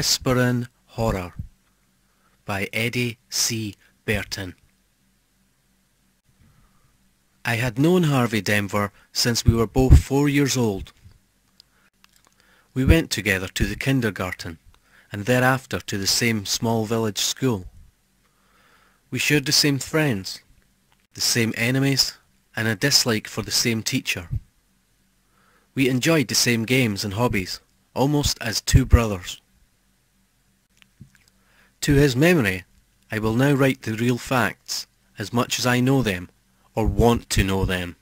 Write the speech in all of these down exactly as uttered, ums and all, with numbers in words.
Whispering Horror by Eddy C. Bertin. I had known Harvey Denver since we were both four years old. We went together to the kindergarten and thereafter to the same small village school. We shared the same friends, the same enemies, and a dislike for the same teacher. We enjoyed the same games and hobbies, almost as two brothers. To his memory, I will now write the real facts, as much as I know them, or want to know them,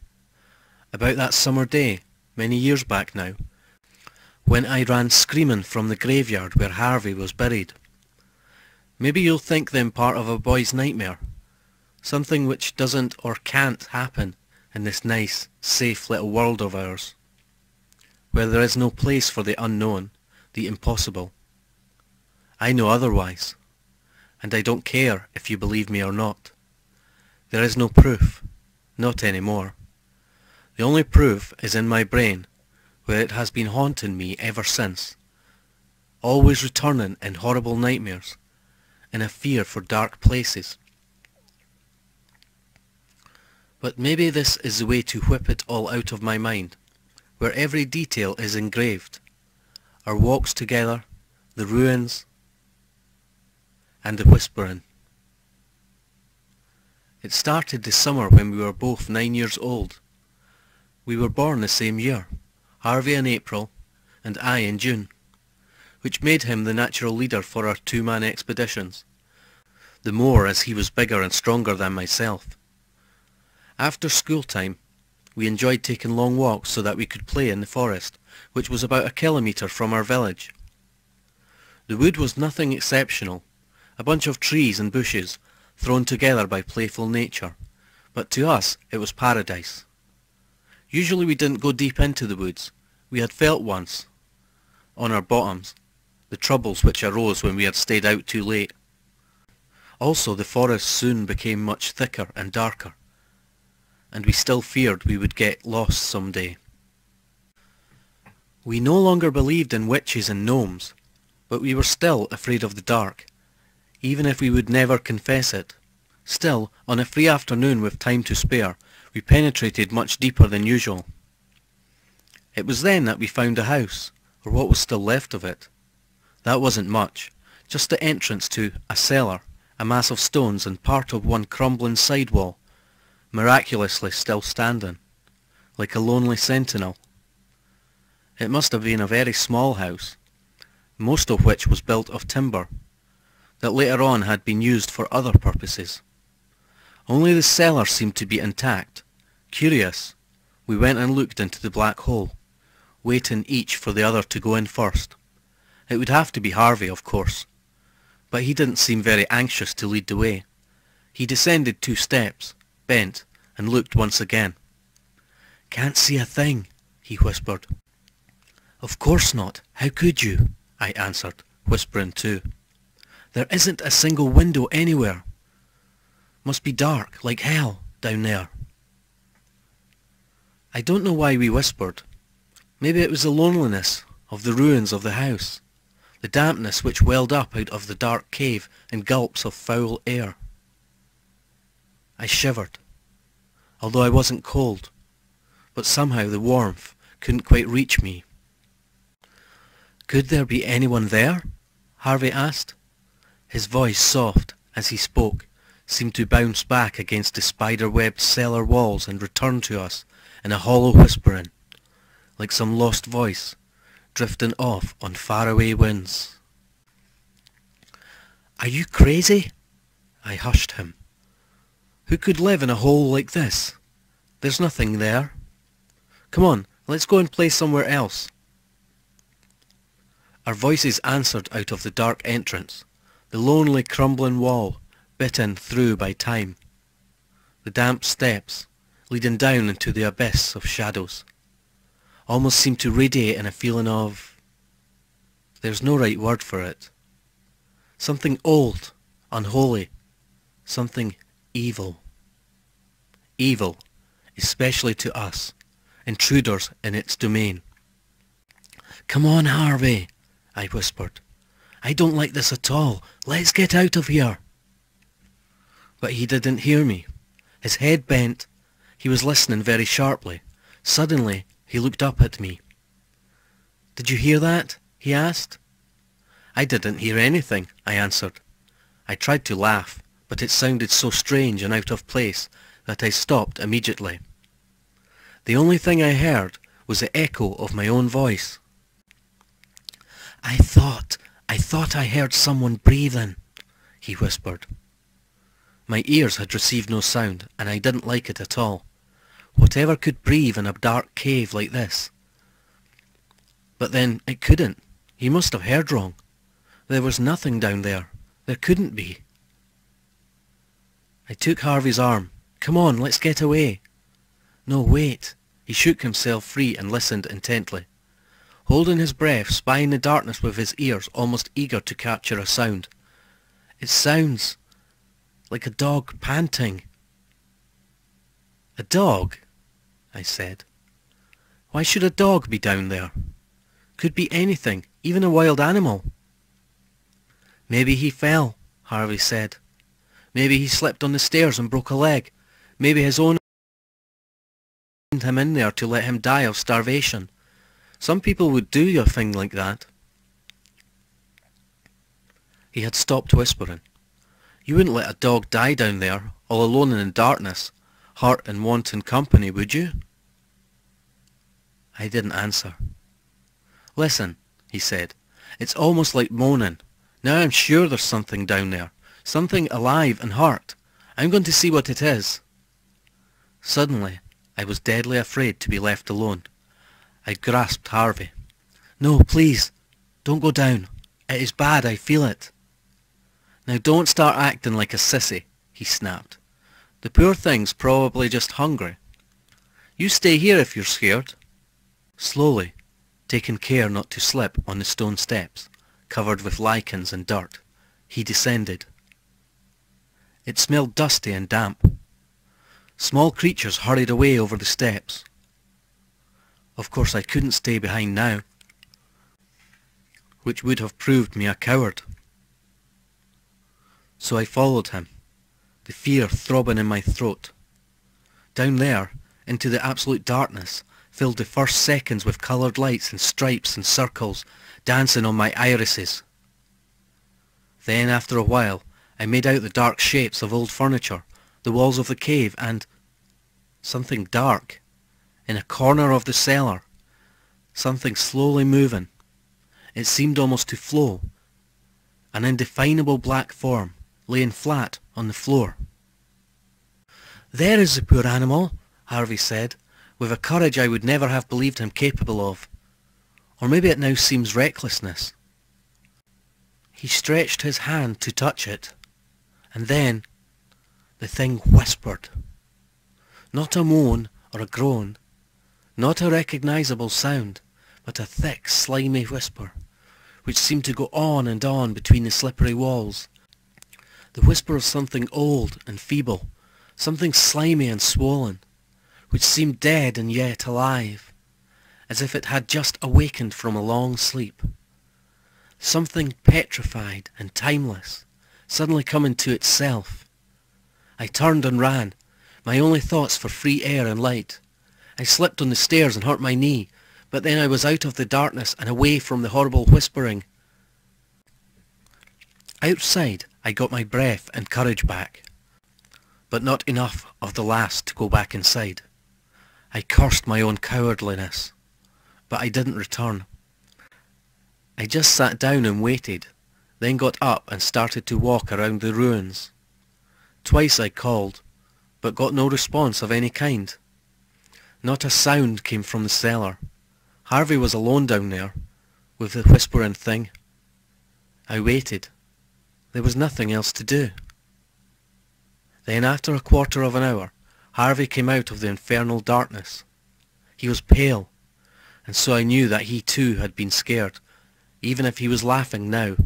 about that summer day, many years back now, when I ran screaming from the graveyard where Harvey was buried. Maybe you'll think them part of a boy's nightmare, something which doesn't or can't happen in this nice, safe little world of ours, where there is no place for the unknown, the impossible. I know otherwise, and I don't care if you believe me or not. There is no proof, not anymore. The only proof is in my brain, where it has been haunting me ever since, always returning in horrible nightmares, in a fear for dark places. But maybe this is the way to whip it all out of my mind, where every detail is engraved, our walks together, the ruins, and the whispering. It started this summer when we were both nine years old. We were born the same year, Harvey in April and I in June, which made him the natural leader for our two-man expeditions, the more as he was bigger and stronger than myself. After school time, we enjoyed taking long walks so that we could play in the forest, which was about a kilometre from our village. The wood was nothing exceptional, a bunch of trees and bushes thrown together by playful nature, but to us it was paradise. Usually we didn't go deep into the woods. We had felt once, on our bottoms, the troubles which arose when we had stayed out too late. Also, the forest soon became much thicker and darker, and we still feared we would get lost some day. We no longer believed in witches and gnomes, but we were still afraid of the dark, even if we would never confess it. Still, on a free afternoon with time to spare, we penetrated much deeper than usual. It was then that we found a house, or what was still left of it. That wasn't much, just the entrance to a cellar, a mass of stones and part of one crumbling side wall, miraculously still standing, like a lonely sentinel. It must have been a very small house, most of which was built of timber, that later on had been used for other purposes. Only the cellar seemed to be intact. Curious, we went and looked into the black hole, waiting each for the other to go in first. It would have to be Harvey, of course, but he didn't seem very anxious to lead the way. He descended two steps, bent and looked once again. "Can't see a thing," he whispered. "Of course not, how could you?" I answered, whispering too. "There isn't a single window anywhere. Must be dark like hell down there." I don't know why we whispered. Maybe it was the loneliness of the ruins of the house, the dampness which welled up out of the dark cave in gulps of foul air. I shivered, although I wasn't cold, but somehow the warmth couldn't quite reach me. "Could there be anyone there?" Harvey asked. His voice, soft as he spoke, seemed to bounce back against the spider-webbed cellar walls and return to us in a hollow whispering, like some lost voice drifting off on faraway winds. "Are you crazy?" I hushed him. "Who could live in a hole like this? There's nothing there. Come on, let's go and play somewhere else." Our voices answered out of the dark entrance, the lonely crumbling wall bitten through by time, the damp steps leading down into the abyss of shadows, almost seemed to radiate in a feeling of... there's no right word for it. Something old, unholy, something evil. Evil, especially to us, intruders in its domain. "Come on, Harvey," I whispered. I don't like this at all. Let's get out of here. But he didn't hear me. His head bent. He was listening very sharply. Suddenly, he looked up at me. Did you hear that? He asked. I didn't hear anything, I answered. I tried to laugh, but it sounded so strange and out of place that I stopped immediately. The only thing I heard was the echo of my own voice. I thought, I thought I heard someone breathing, he whispered. My ears had received no sound, and I didn't like it at all. Whatever could breathe in a dark cave like this? But then it couldn't. He must have heard wrong. There was nothing down there. There couldn't be. I took Harvey's arm. Come on, let's get away. No, wait. He shook himself free and listened intently. Holding his breath, spying the darkness with his ears, almost eager to capture a sound. It sounds like a dog panting. A dog? I said. Why should a dog be down there? Could be anything, even a wild animal. Maybe he fell, Harvey said. Maybe he slipped on the stairs and broke a leg. Maybe his own sent him in there to let him die of starvation. Some people would do a thing like that. He had stopped whispering. You wouldn't let a dog die down there, all alone and in darkness, hurt and wanting company, would you? I didn't answer. Listen, he said, it's almost like moaning. Now I'm sure there's something down there, something alive and hurt. I'm going to see what it is. Suddenly, I was deadly afraid to be left alone. I grasped Harvey. No, please, don't go down. It is bad, I feel it. Now don't start acting like a sissy, he snapped. The poor thing's probably just hungry. You stay here if you're scared. Slowly, taking care not to slip on the stone steps, covered with lichens and dirt, he descended. It smelled dusty and damp. Small creatures hurried away over the steps. Of course I couldn't stay behind now, which would have proved me a coward. So I followed him, the fear throbbing in my throat. Down there, into the absolute darkness, filled the first seconds with coloured lights and stripes and circles dancing on my irises. Then after a while I made out the dark shapes of old furniture, the walls of the cave, and something dark in a corner of the cellar, something slowly moving. It seemed almost to flow. An indefinable black form laying flat on the floor. There is the poor animal, Harvey said, with a courage I would never have believed him capable of. Or maybe it now seems recklessness. He stretched his hand to touch it, and then the thing whispered. Not a moan or a groan, not a recognisable sound, but a thick, slimy whisper, which seemed to go on and on between the slippery walls. The whisper of something old and feeble, something slimy and swollen, which seemed dead and yet alive, as if it had just awakened from a long sleep. Something petrified and timeless, suddenly coming to itself. I turned and ran, my only thoughts for free air and light. I slipped on the stairs and hurt my knee, but then I was out of the darkness and away from the horrible whispering. Outside, I got my breath and courage back, but not enough of the last to go back inside. I cursed my own cowardliness, but I didn't return. I just sat down and waited, then got up and started to walk around the ruins. Twice I called, but got no response of any kind. Not a sound came from the cellar. Harvey was alone down there, with the whispering thing. I waited. There was nothing else to do. Then after a quarter of an hour, Harvey came out of the infernal darkness. He was pale, and so I knew that he too had been scared, even if he was laughing now.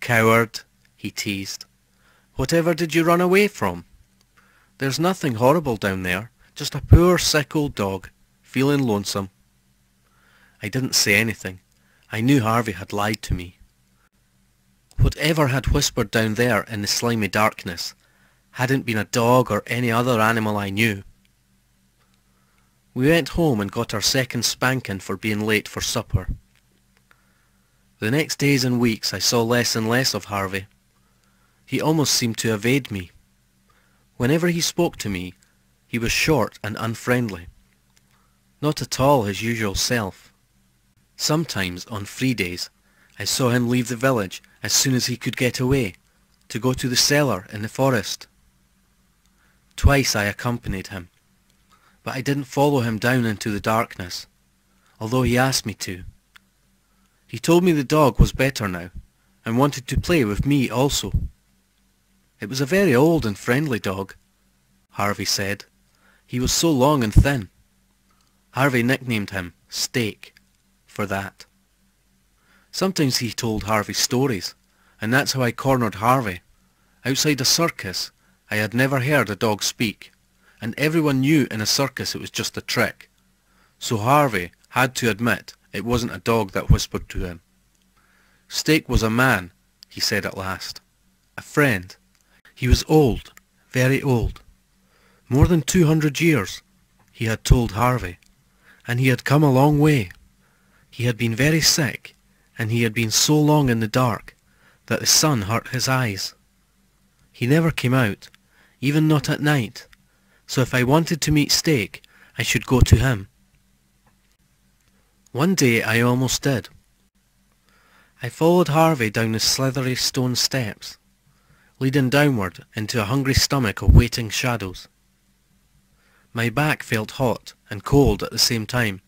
Coward, he teased. Whatever did you run away from? There's nothing horrible down there, just a poor sick old dog, feeling lonesome. I didn't say anything. I knew Harvey had lied to me. Whatever had whispered down there in the slimy darkness hadn't been a dog or any other animal I knew. We went home and got our second spanking for being late for supper. The next days and weeks I saw less and less of Harvey. He almost seemed to evade me. Whenever he spoke to me, he was short and unfriendly. Not at all his usual self. Sometimes, on free days, I saw him leave the village as soon as he could get away, to go to the cellar in the forest. Twice I accompanied him, but I didn't follow him down into the darkness, although he asked me to. He told me the dog was better now, and wanted to play with me also. It was a very old and friendly dog, Harvey said. He was so long and thin. Harvey nicknamed him Stake for that. Sometimes he told Harvey stories, and that's how I cornered Harvey. Outside a circus, I had never heard a dog speak, and everyone knew in a circus it was just a trick. So Harvey had to admit it wasn't a dog that whispered to him. Stake was a man, he said at last. A friend. He was old, very old. More than two hundred years, he had told Harvey, and he had come a long way. He had been very sick, and he had been so long in the dark that the sun hurt his eyes. He never came out, even not at night, so if I wanted to meet Stake, I should go to him. One day I almost did. I followed Harvey down the slithery stone steps, leading downward into a hungry stomach of waiting shadows. My back felt hot and cold at the same time,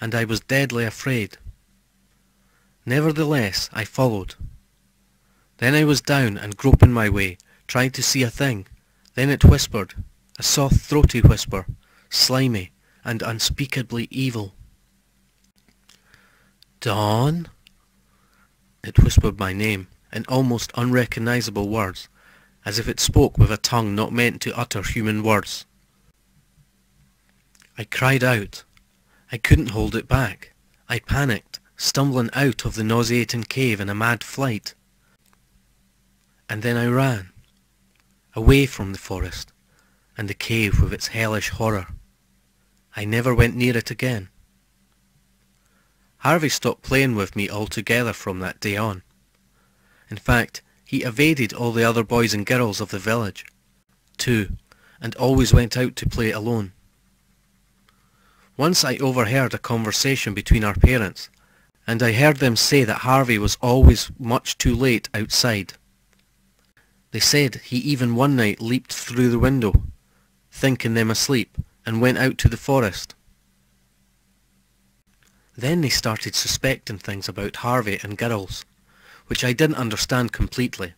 and I was deadly afraid. Nevertheless, I followed. Then I was down and groping my way, trying to see a thing. Then it whispered, a soft throaty whisper, slimy and unspeakably evil. "Dawn?" It whispered my name in almost unrecognisable words, as if it spoke with a tongue not meant to utter human words. I cried out. I couldn't hold it back. I panicked, stumbling out of the nauseating cave in a mad flight. And then I ran, away from the forest, and the cave with its hellish horror. I never went near it again. Harvey stopped playing with me altogether from that day on. In fact, he evaded all the other boys and girls of the village, too, and always went out to play alone. Once I overheard a conversation between our parents, and I heard them say that Harvey was always much too late outside. They said he even one night leaped through the window, thinking them asleep, and went out to the forest. Then they started suspecting things about Harvey and girls, which I didn't understand completely.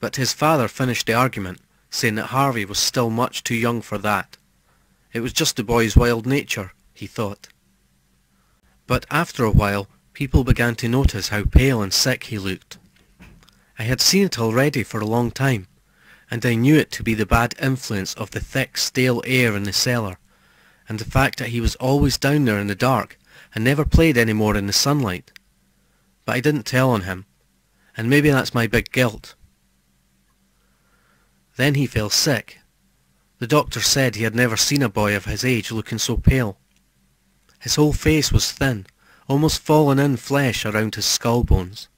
But his father finished the argument, saying that Harvey was still much too young for that. It was just the boy's wild nature, he thought. But after a while, people began to notice how pale and sick he looked. I had seen it already for a long time, and I knew it to be the bad influence of the thick, stale air in the cellar, and the fact that he was always down there in the dark, and never played any more in the sunlight. But I didn't tell on him, and maybe that's my big guilt. Then he fell sick. The doctor said he had never seen a boy of his age looking so pale. His whole face was thin, almost fallen in flesh around his skull bones.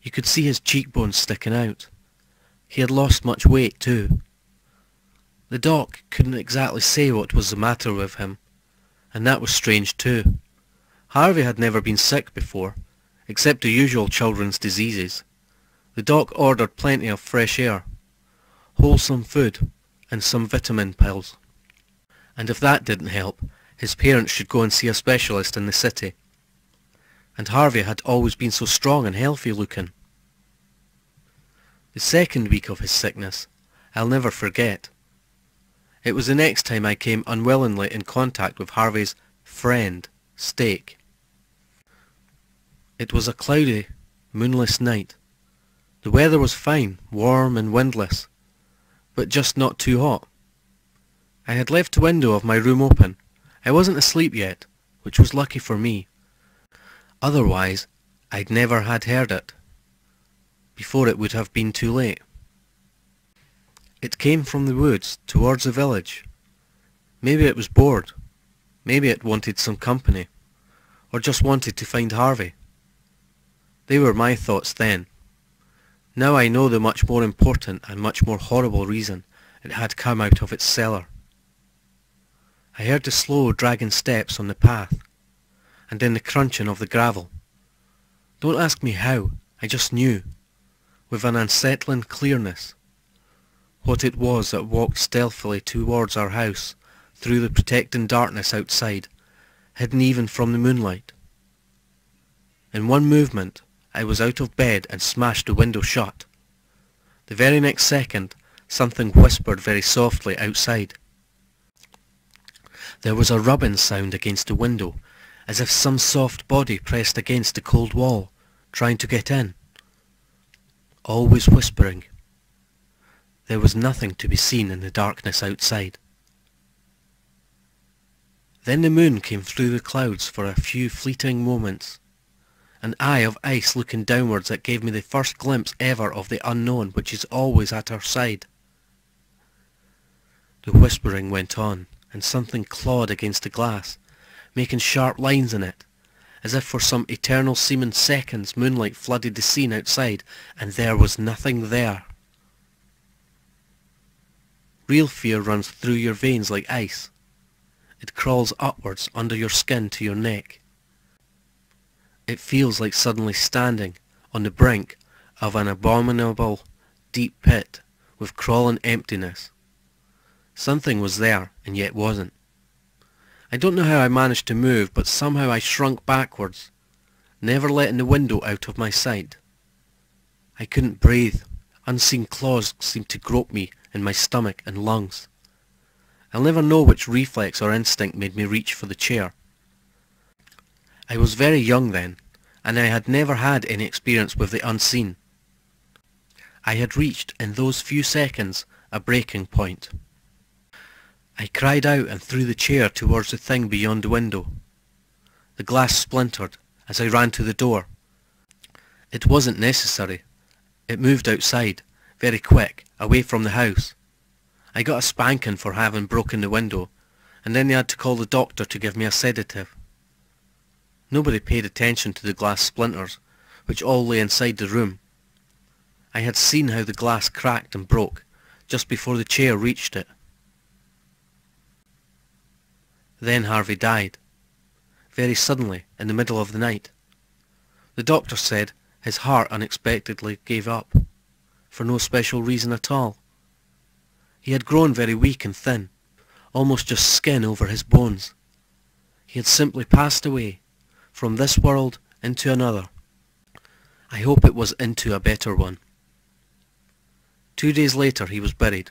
You could see his cheekbones sticking out. He had lost much weight too. The doc couldn't exactly say what was the matter with him, and that was strange too. Harvey had never been sick before, except the usual children's diseases. The doc ordered plenty of fresh air, wholesome food, and some vitamin pills. And if that didn't help, his parents should go and see a specialist in the city. And Harvey had always been so strong and healthy looking. The second week of his sickness, I'll never forget. It was the next time I came unwillingly in contact with Harvey's friend, Stake. It was a cloudy, moonless night. The weather was fine, warm and windless, but just not too hot. I had left the window of my room open. I wasn't asleep yet, which was lucky for me. Otherwise, I'd never had heard it. before it would have been too late. It came from the woods towards the village. Maybe it was bored, maybe it wanted some company, or just wanted to find Harvey. They were my thoughts then. Now I know the much more important and much more horrible reason it had come out of its cellar. I heard the slow dragging steps on the path, and then the crunching of the gravel. Don't ask me how, I just knew, with an unsettling clearness, what it was that walked stealthily towards our house, through the protecting darkness outside, hidden even from the moonlight. In one movement, I was out of bed and smashed the window shut. The very next second, something whispered very softly outside. There was a rubbing sound against the window, as if some soft body pressed against the cold wall, trying to get in. Always whispering. There was nothing to be seen in the darkness outside. Then the moon came through the clouds for a few fleeting moments, an eye of ice looking downwards that gave me the first glimpse ever of the unknown which is always at our side. The whispering went on, and something clawed against the glass, making sharp lines in it, as if for some eternal seeming seconds moonlight flooded the scene outside, and there was nothing there. Real fear runs through your veins like ice. It crawls upwards under your skin to your neck. It feels like suddenly standing on the brink of an abominable deep pit with crawling emptiness. Something was there and yet wasn't. I don't know how I managed to move, but somehow I shrunk backwards, never letting the window out of my sight. I couldn't breathe. Unseen claws seemed to grope me in my stomach and lungs. I'll never know which reflex or instinct made me reach for the chair. I was very young then, and I had never had any experience with the unseen. I had reached, in those few seconds, a breaking point. I cried out and threw the chair towards the thing beyond the window. The glass splintered as I ran to the door. It wasn't necessary. It moved outside, very quick, away from the house. I got a spanking for having broken the window, and then they had to call the doctor to give me a sedative. Nobody paid attention to the glass splinters, which all lay inside the room. I had seen how the glass cracked and broke, just before the chair reached it. Then Harvey died, very suddenly, in the middle of the night. The doctor said his heart unexpectedly gave up, for no special reason at all. He had grown very weak and thin, almost just skin over his bones. He had simply passed away, from this world into another. I hope it was into a better one. Two days later he was buried.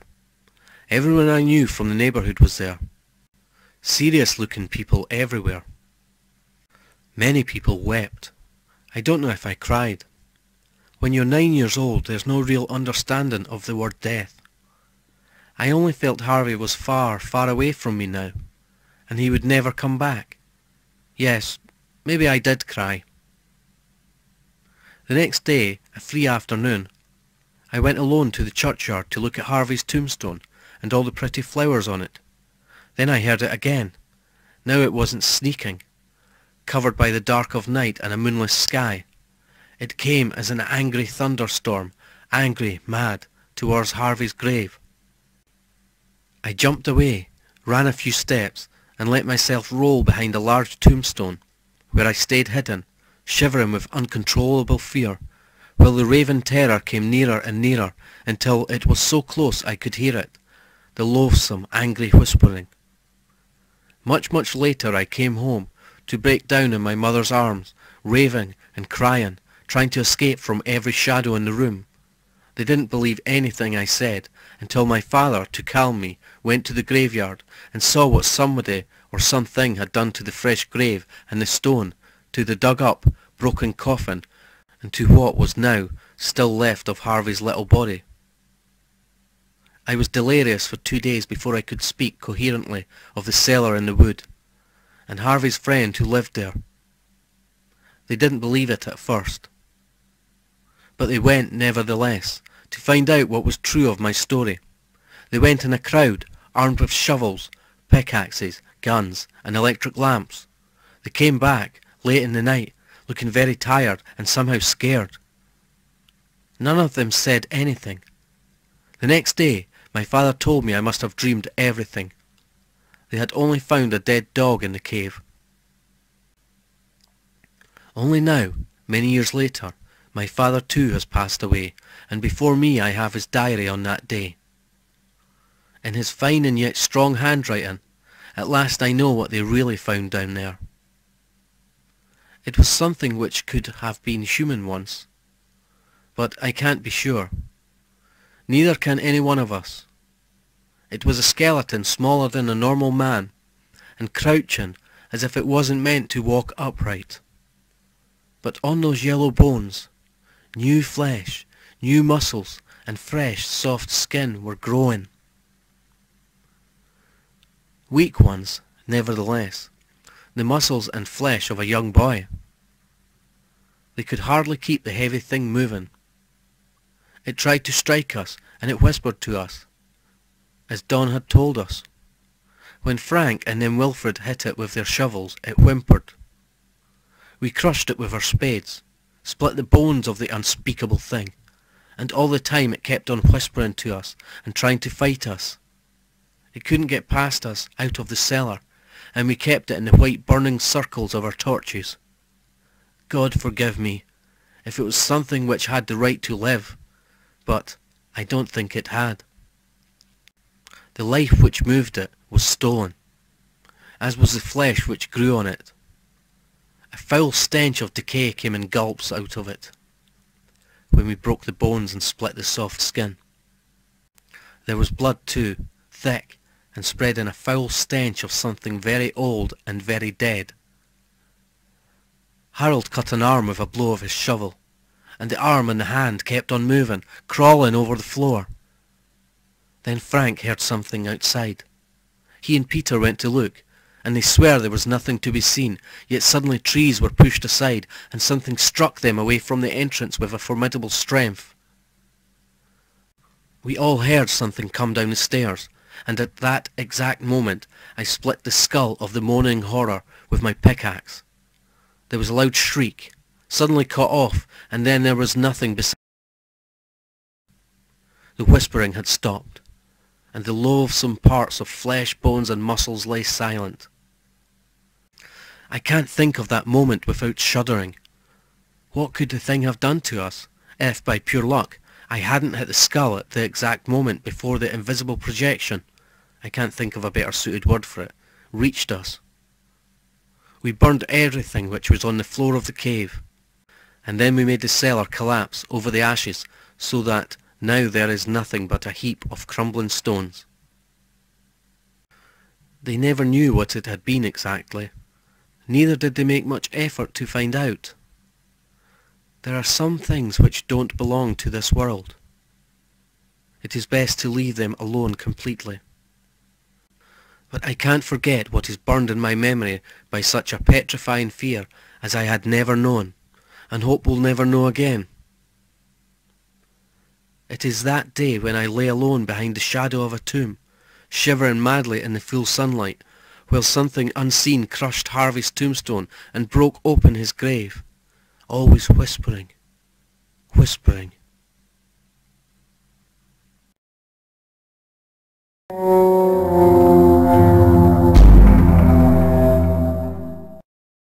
Everyone I knew from the neighbourhood was there. Serious-looking people everywhere. Many people wept. I don't know if I cried. When you're nine years old, there's no real understanding of the word death. I only felt Harvey was far, far away from me now, and he would never come back. Yes, maybe I did cry. The next day, a free afternoon, I went alone to the churchyard to look at Harvey's tombstone and all the pretty flowers on it. Then I heard it again. Now it wasn't sneaking, covered by the dark of night and a moonless sky. It came as an angry thunderstorm, angry, mad, towards Harvey's grave. I jumped away, ran a few steps, and let myself roll behind a large tombstone, where I stayed hidden, shivering with uncontrollable fear, while the raving terror came nearer and nearer, until it was so close I could hear it, the loathsome, angry whispering. Much, much later I came home, to break down in my mother's arms, raving and crying, trying to escape from every shadow in the room. They didn't believe anything I said, until my father, to calm me, went to the graveyard and saw what somebody or something had done to the fresh grave and the stone, to the dug-up, broken coffin, and to what was now still left of Harvey's little body. I was delirious for two days before I could speak coherently of the cellar in the wood, and Harvey's friend who lived there. They didn't believe it at first. but they went nevertheless, to find out what was true of my story. They went in a crowd, armed with shovels, pickaxes, guns, and electric lamps. They came back, late in the night, looking very tired and somehow scared. None of them said anything. The next day, my father told me I must have dreamed everything. They had only found a dead dog in the cave. Only now, many years later, my father too has passed away, and before me I have his diary on that day. In his fine and yet strong handwriting, at last I know what they really found down there. It was something which could have been human once, but I can't be sure. Neither can any one of us. It was a skeleton smaller than a normal man, and crouching as if it wasn't meant to walk upright. But on those yellow bones, new flesh, new muscles, and fresh, soft skin were growing. Weak ones, nevertheless, the muscles and flesh of a young boy. They could hardly keep the heavy thing moving. It tried to strike us, and it whispered to us, as Don had told us. When Frank and then Wilfred hit it with their shovels, it whimpered. We crushed it with our spades, split the bones of the unspeakable thing, and all the time it kept on whispering to us and trying to fight us. It couldn't get past us out of the cellar, and we kept it in the white burning circles of our torches. God forgive me, if it was something which had the right to live, but I don't think it had. The life which moved it was stolen, as was the flesh which grew on it. A foul stench of decay came in gulps out of it, when we broke the bones and split the soft skin. There was blood too, thick, and spread in a foul stench of something very old and very dead. Harold cut an arm with a blow of his shovel, and the arm and the hand kept on moving, crawling over the floor. Then Frank heard something outside. He and Peter went to look, and they swear there was nothing to be seen, yet suddenly trees were pushed aside, and something struck them away from the entrance with a formidable strength. We all heard something come down the stairs, and at that exact moment I split the skull of the moaning horror with my pickaxe. There was a loud shriek, suddenly cut off, and then there was nothing besides. The whispering had stopped, and the loathsome parts of flesh, bones and muscles lay silent. I can't think of that moment without shuddering. What could the thing have done to us, if by pure luck I hadn't hit the skull at the exact moment before the invisible projection, I can't think of a better suited word for it, reached us. We burned everything which was on the floor of the cave, and then we made the cellar collapse over the ashes, so that now there is nothing but a heap of crumbling stones. They never knew what it had been exactly, neither did they make much effort to find out. There are some things which don't belong to this world. It is best to leave them alone completely. But I can't forget what is burned in my memory by such a petrifying fear as I had never known, and hope will never know again. It is that day when I lay alone behind the shadow of a tomb, shivering madly in the full sunlight, while something unseen crushed Harvey's tombstone and broke open his grave. Always whispering, whispering.